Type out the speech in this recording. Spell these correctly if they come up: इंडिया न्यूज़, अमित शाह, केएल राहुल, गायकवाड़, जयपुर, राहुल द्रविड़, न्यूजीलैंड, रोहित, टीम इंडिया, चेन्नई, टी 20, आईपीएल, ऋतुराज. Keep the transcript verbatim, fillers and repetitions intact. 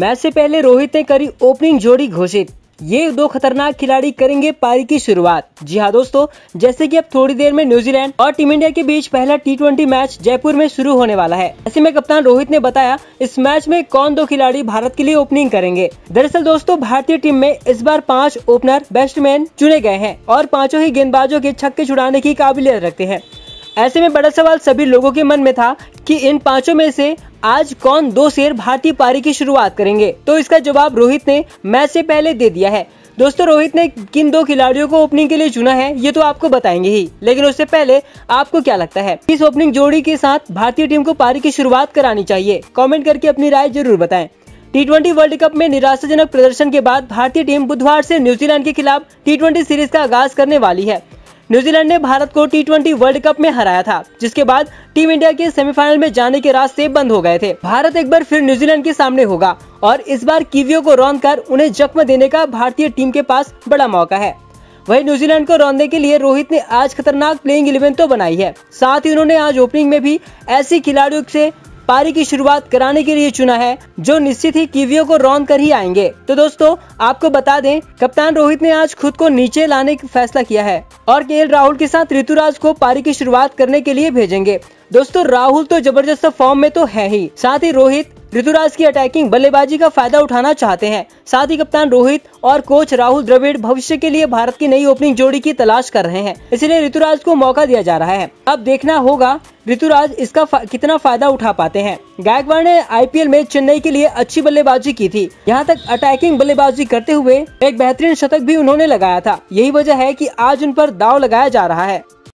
Match से पहले रोहित ने करी ओपनिंग जोड़ी घोषित। ये दो खतरनाक खिलाड़ी करेंगे पारी की शुरुआत। जी हाँ दोस्तों, जैसे कि अब थोड़ी देर में न्यूजीलैंड और टीम इंडिया के बीच पहला टी ट्वेंटी मैच जयपुर में शुरू होने वाला है। ऐसे में कप्तान रोहित ने बताया इस मैच में कौन दो खिलाड़ी भारत के लिए ओपनिंग करेंगे। दरअसल दोस्तों, भारतीय टीम में इस बार पाँच ओपनर बैट्समैन चुने गए हैं और पाँचों ही गेंदबाजों के छक्के छुड़ाने की काबिलियत रखते हैं। ऐसे में बड़ा सवाल सभी लोगों के मन में था कि इन पांचों में से आज कौन दो शेर भारतीय पारी की शुरुआत करेंगे। तो इसका जवाब रोहित ने मैच से पहले दे दिया है। दोस्तों, रोहित ने किन दो खिलाड़ियों को ओपनिंग के लिए चुना है ये तो आपको बताएंगे ही, लेकिन उससे पहले आपको क्या लगता है इस ओपनिंग जोड़ी के साथ भारतीय टीम को पारी की शुरुआत करानी चाहिए? कॉमेंट करके अपनी राय जरूर बताएं। टी ट्वेंटी वर्ल्ड कप में निराशाजनक प्रदर्शन के बाद भारतीय टीम बुधवार से न्यूजीलैंड के खिलाफ टी ट्वेंटी सीरीज का आगाज करने वाली है। न्यूजीलैंड ने भारत को टी ट्वेंटी वर्ल्ड कप में हराया था, जिसके बाद टीम इंडिया के सेमीफाइनल में जाने के रास्ते बंद हो गए थे। भारत एक बार फिर न्यूजीलैंड के सामने होगा और इस बार कीवियों को रौंद कर उन्हें जख्म देने का भारतीय टीम के पास बड़ा मौका है। वहीं न्यूजीलैंड को रौंदने के लिए रोहित ने आज खतरनाक प्लेइंग इलेवन तो बनाई है, साथ ही उन्होंने आज ओपनिंग में भी ऐसे खिलाड़ियों से पारी की शुरुआत कराने के लिए चुना है जो निश्चित ही कीवियों को रौंद कर ही आएंगे। तो दोस्तों, आपको बता दें कप्तान रोहित ने आज खुद को नीचे लाने का फैसला किया है और केएल राहुल के साथ ऋतुराज को पारी की शुरुआत करने के लिए भेजेंगे। दोस्तों, राहुल तो जबरदस्त फॉर्म में तो है ही, साथ ही रोहित ऋतुराज की अटैकिंग बल्लेबाजी का फायदा उठाना चाहते हैं। साथ ही कप्तान रोहित और कोच राहुल द्रविड़ भविष्य के लिए भारत की नई ओपनिंग जोड़ी की तलाश कर रहे हैं, इसलिए ऋतुराज को मौका दिया जा रहा है। अब देखना होगा ऋतुराज इसका फा, कितना फायदा उठा पाते हैं। गायकवाड़ ने आईपीएल में चेन्नई के लिए अच्छी बल्लेबाजी की थी, यहां तक अटैकिंग बल्लेबाजी करते हुए एक बेहतरीन शतक भी उन्होंने लगाया था। यही वजह है कि आज उन पर दाव लगाया जा रहा है।